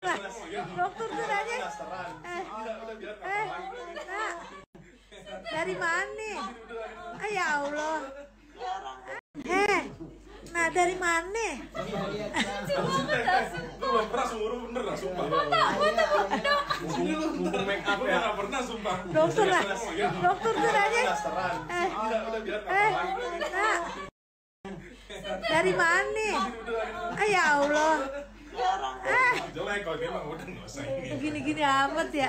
Dokternya aja. Dari mana? Ya Allah. Nah dari mana? Lu belum pernah seumur bener lah sumpah. Untuk make up ya nggak pernah sumpah. Dokternya aja. Dari mana? Ya Allah. Jelek kalau dia mah udah nggak usah ini. Gini-gini amat ya.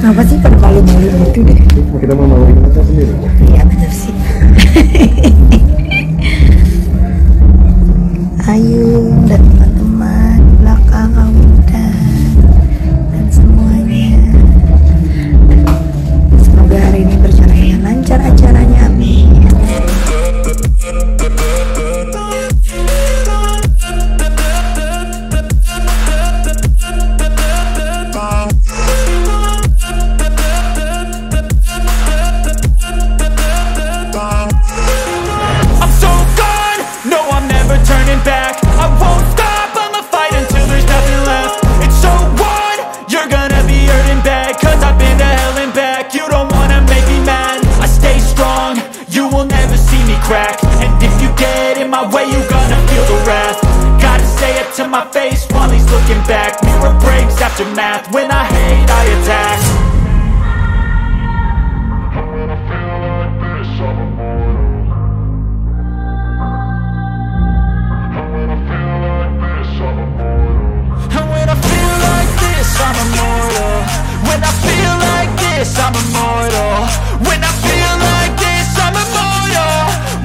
Kenapa sih kalau malu-malu gitu deh? Kita mau malu kita sendiri. Iya benar sih. Ayo dan teman-teman belakang kamu dan semuanya. Semoga hari ini berjalan lancar acaranya, amin. Math. When I hate, I attack. And when I feel like this, I'm immortal. When I feel like this, I'm immortal. When I feel like this, I'm immortal.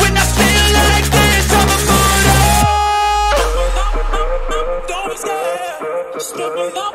When I feel like this, I'm immortal. Don't be scared, stupid up.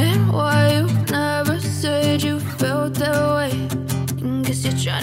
and why you said you felt that way. And guess you're trying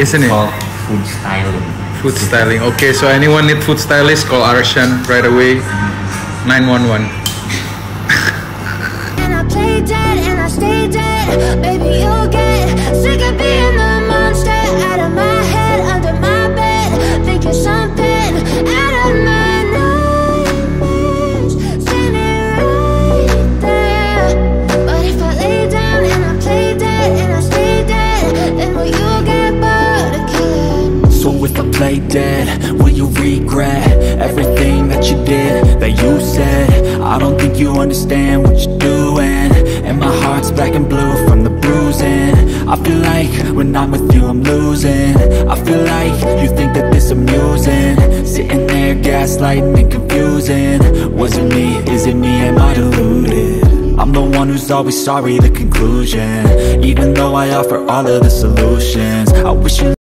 isn't it? Called food styling. Food styling. Okay, so anyone need food stylist, call Arshan right away. 911. And I play dead and I stay dead. Baby, you'll get sick of being the monster out of my head, under my bed, thinking something out of my nightmares, standing right there. But if I lay down and I play dead and I stay dead, then will you get bored of killing me? So if I play dead, will you regret everything that you did, that you said? I don't think you understand what you're doing, and my heart's black and blue from the bruising. I feel like when I'm with you I'm losing. I feel like you think that this amusing, sitting there gaslighting and confusing. Was it me, is it me, am I deluded? I'm the one who's always sorry, the conclusion, even though I offer all of the solutions. I wish you